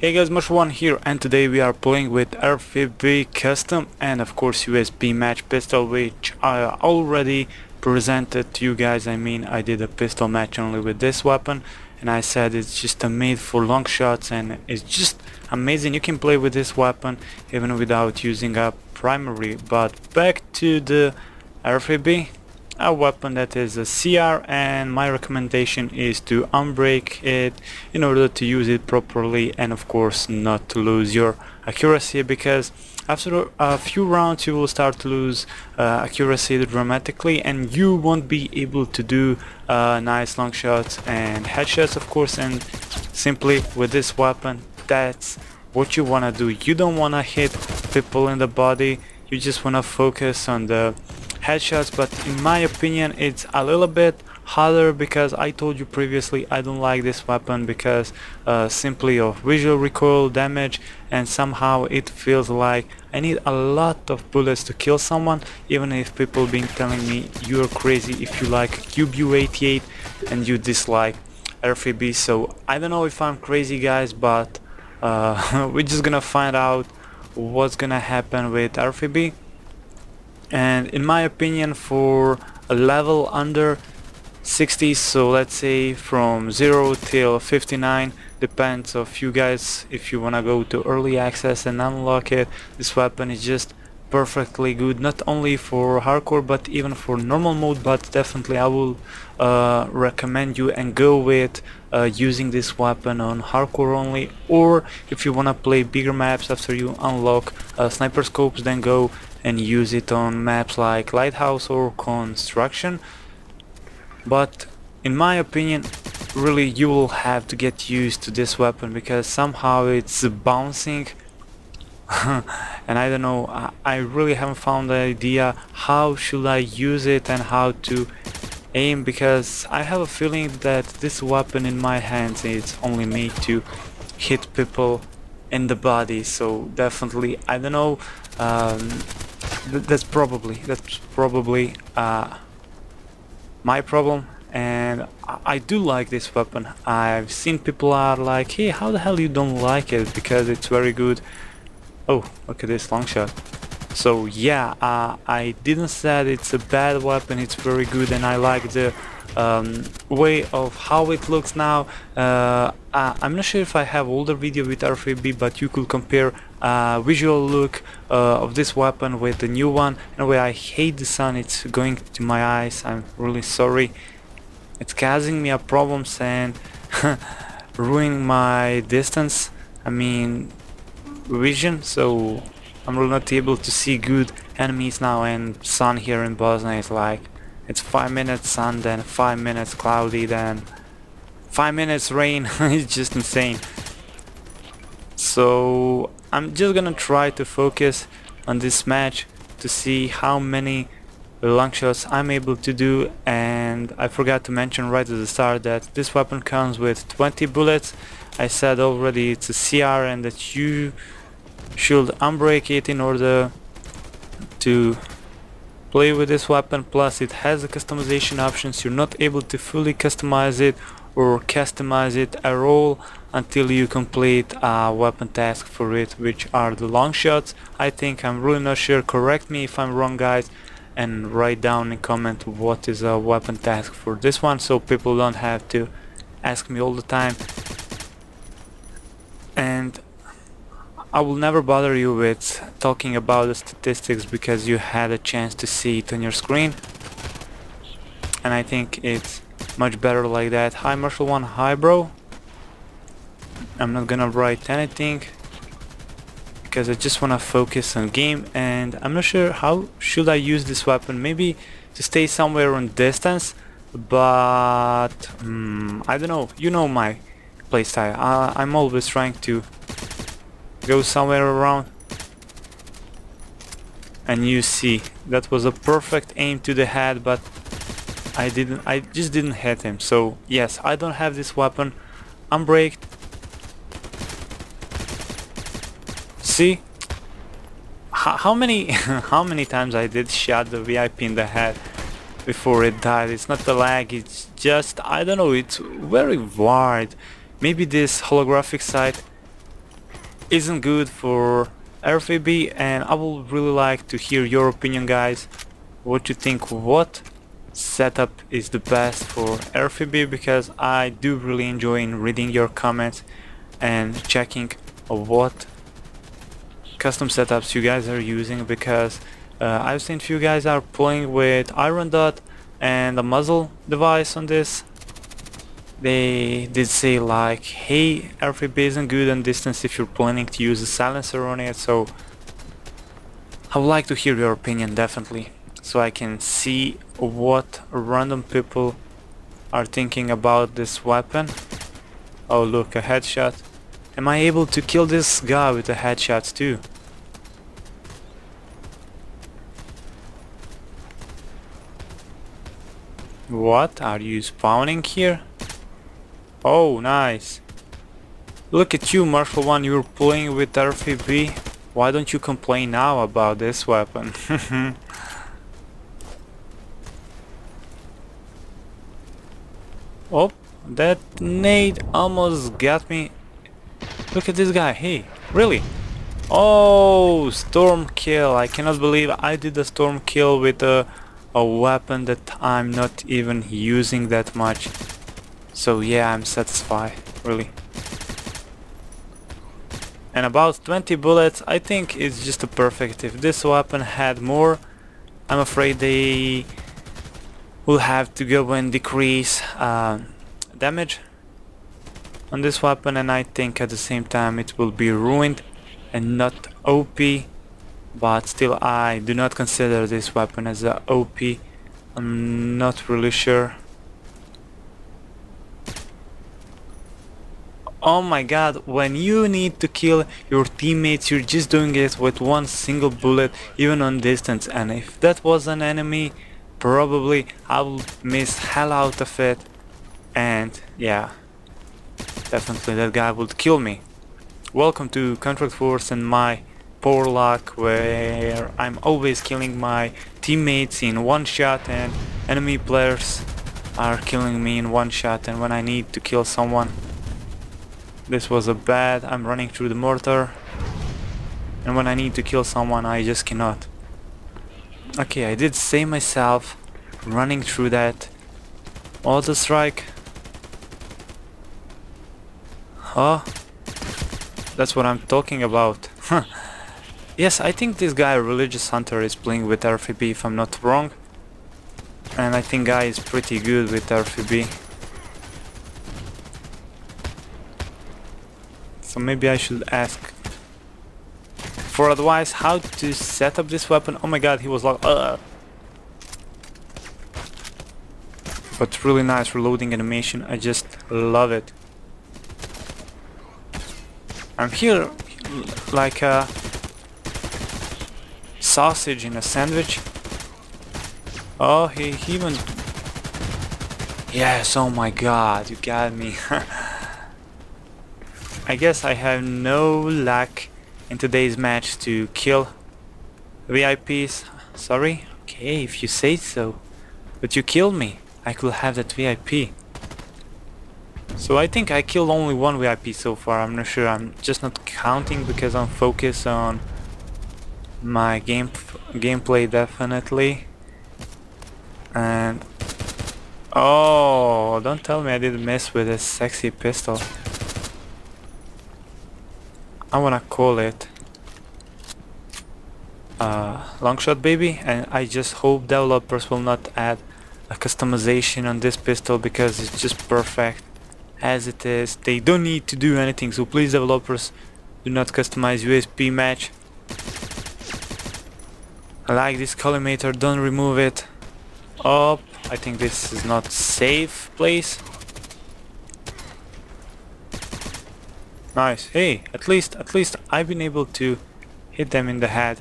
Hey guys, MarshalONE here, and today we are playing with RFB Custom and of course USP match pistol, which I already presented to you guys. I mean, I did a pistol match only with this weapon and I said it's just made for long shots and it's just amazing. You can play with this weapon even without using a primary. But back to the RFB, a weapon that is a CR, and my recommendation is to unbreak it in order to use it properly and of course not to lose your accuracy, because after a few rounds you will start to lose accuracy dramatically and you won't be able to do nice long shots and headshots, of course. And simply with this weapon, that's what you wanna do. You don't wanna hit people in the body, you just wanna focus on the headshots. But in my opinion it's a little bit harder, because I told you previously I don't like this weapon because simply of visual recoil damage, and somehow it feels like I need a lot of bullets to kill someone, even if people been telling me you're crazy if you like QBU88 and you dislike RFB. So I don't know if I'm crazy, guys, but we're just gonna find out what's gonna happen with RFB. And in my opinion, for a level under 60, so let's say from 0 till 59, depends of you guys if you wanna go to early access and unlock it, this weapon is just perfectly good, not only for hardcore but even for normal mode. But definitely I will recommend you and go with using this weapon on hardcore only, or if you wanna play bigger maps after you unlock sniper scopes, then go and use it on maps like Lighthouse or Construction. But in my opinion, really you will have to get used to this weapon, because somehow it's bouncing and I don't know, I really haven't found the idea how should I use it and how to aim, because I have a feeling that this weapon in my hands is only made to hit people in the body. So definitely I don't know, that's probably my problem. And I do like this weapon. I've seen people are like, hey, how the hell you don't like it, because it's very good. Oh, look at this long shot. So yeah, I didn't say it's a bad weapon, it's very good, and I like the way of how it looks now. I'm not sure if I have older video with RFB, but you could compare visual look of this weapon with the new one. Anyway, I hate the sun, it's going to my eyes, I'm really sorry, it's causing me a problems and ruining my distance, I mean vision, so I'm really not able to see good enemies now. And sun here in Bosnia is like, it's 5 minutes sun, then 5 minutes cloudy, then 5 minutes rain. It's just insane. So I'm just gonna try to focus on this match to see how many long shots I'm able to do. And I forgot to mention right at the start that this weapon comes with 20 bullets. I said already it's a CR and that you should unbreak it in order to play with this weapon. Plus it has the customization options, you're not able to fully customize it or customize it at all until you complete a weapon task for it, which are the long shots, I think. I'm really not sure, correct me if I'm wrong, guys, and write down in comment what is a weapon task for this one, so people don't have to ask me all the time. And I will never bother you with talking about the statistics, because you had a chance to see it on your screen, and I think it's much better like that. Hi MarshalONE, hi bro. I'm not gonna write anything because I just wanna focus on game, and I'm not sure how should I use this weapon. Maybe to stay somewhere on distance, but I don't know, you know my playstyle, I'm always trying to go somewhere around. And you see, that was a perfect aim to the head, but I just didn't hit him. So yes, I don't have this weapon unbraked. See how many times I did shot the VIP in the head before it died. It's not the lag, it's just, I don't know, it's very wide. Maybe this holographic sight isn't good for RFB, and I would really like to hear your opinion, guys. What you think, what setup is the best for RFB, because I do really enjoy reading your comments and checking what custom setups you guys are using, because I've seen few guys are playing with iron dot and a muzzle device on this. They did say like, hey, RFB isn't good on distance if you're planning to use a silencer on it, so I would like to hear your opinion, definitely, so I can see what random people are thinking about this weapon. Oh look, a headshot. Am I able to kill this guy with a headshot too? What, are you spawning here? Oh, nice. Look at you, MarshalONE, you're playing with RFB. Why don't you complain now about this weapon? Oh, that nade almost got me. Look at this guy, hey, really? Oh, storm kill. I cannot believe I did a storm kill with a weapon that I'm not even using that much. So yeah, I'm satisfied, really. And about 20 bullets, I think it's just a perfect. If this weapon had more, I'm afraid they will have to go and decrease damage on this weapon, and I think at the same time it will be ruined and not OP. But still, I do not consider this weapon as a OP. I'm not really sure. Oh my god, when you need to kill your teammates, you're just doing it with one single bullet, even on distance, and if that was an enemy, probably I would miss hell out of it, and yeah, definitely that guy would kill me. Welcome to Contract Wars and my poor luck, where I'm always killing my teammates in one shot, and enemy players are killing me in one shot, and when I need to kill someone. This was a bad, I'm running through the mortar, and when I need to kill someone I just cannot. Okay, I did save myself running through that auto strike. Huh? That's what I'm talking about. Yes, I think this guy Religious Hunter is playing with RFB if I'm not wrong, and I think guy is pretty good with RFB. So maybe I should ask for advice how to set up this weapon. Oh my god, he was like, But really nice reloading animation, I just love it. I'm here like a sausage in a sandwich. Oh, he even... Yes, oh my god, you got me. I guess I have no luck in today's match to kill VIPs. Sorry, okay, if you say so, but you killed me. I could have that VIP. So I think I killed only one VIP so far. I'm not sure, I'm just not counting because I'm focused on my gameplay, definitely. And oh, don't tell me I didn't mess with this sexy pistol. I wanna call it long shot, baby, and I just hope developers will not add a customization on this pistol, because it's just perfect as it is. They don't need to do anything, so please developers, do not customize USP match. I like this collimator, don't remove it. Oh, I think this is not safe place. Nice. Hey, at least I've been able to hit them in the head,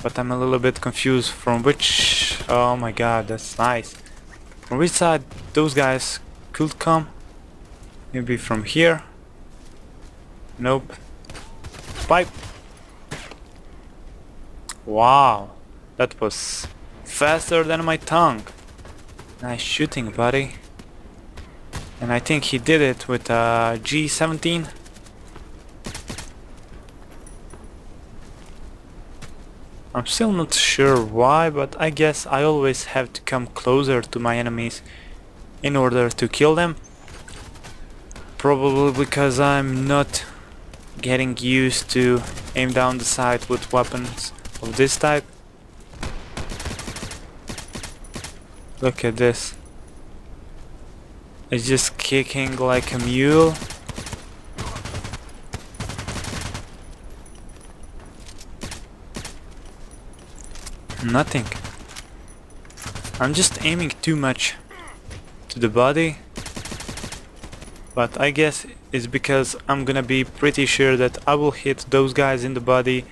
but I'm a little bit confused from which... Oh my god, that's nice. From which side those guys could come? Maybe from here? Nope. Pipe. Wow, that was faster than my tongue. Nice shooting, buddy. And I think he did it with a G17. I'm still not sure why, but I guess I always have to come closer to my enemies in order to kill them. Probably because I'm not getting used to aim down the sight with weapons of this type. Look at this. It's just kicking like a mule. Nothing. I'm just aiming too much to the body, but I guess it's because I'm gonna be pretty sure that I will hit those guys in the body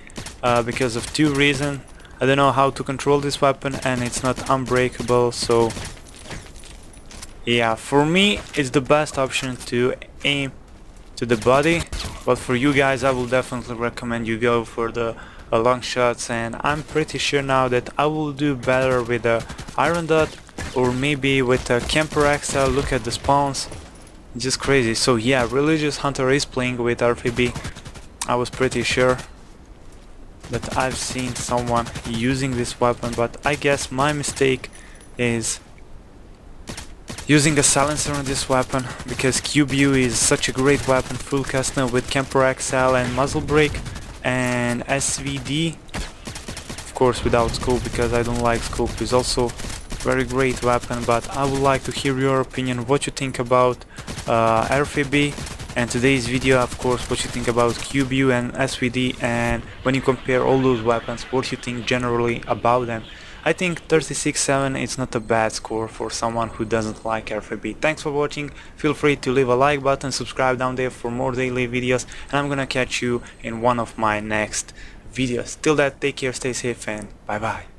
because of two reasons. I don't know how to control this weapon and it's not unbreakable, so yeah, for me it's the best option to aim to the body, but for you guys I will definitely recommend you go for the long shots, and I'm pretty sure now that I will do better with a iron dot or maybe with a camper axle. Look at the spawns, just crazy. So yeah, Religious Hunter is playing with RFB. I was pretty sure that I've seen someone using this weapon, but I guess my mistake is using a silencer on this weapon, because QBU is such a great weapon, full custom with camper axle and muzzle brake and SVD, of course without scope, because I don't like scope. Is also very great weapon, but I would like to hear your opinion, what you think about RFB and today's video, of course what you think about QBU and SVD, and when you compare all those weapons what you think generally about them. I think 36.7 is not a bad score for someone who doesn't like RFB. Thanks for watching, feel free to leave a like button, subscribe down there for more daily videos, and I'm gonna catch you in one of my next videos. Till that, take care, stay safe, and bye bye.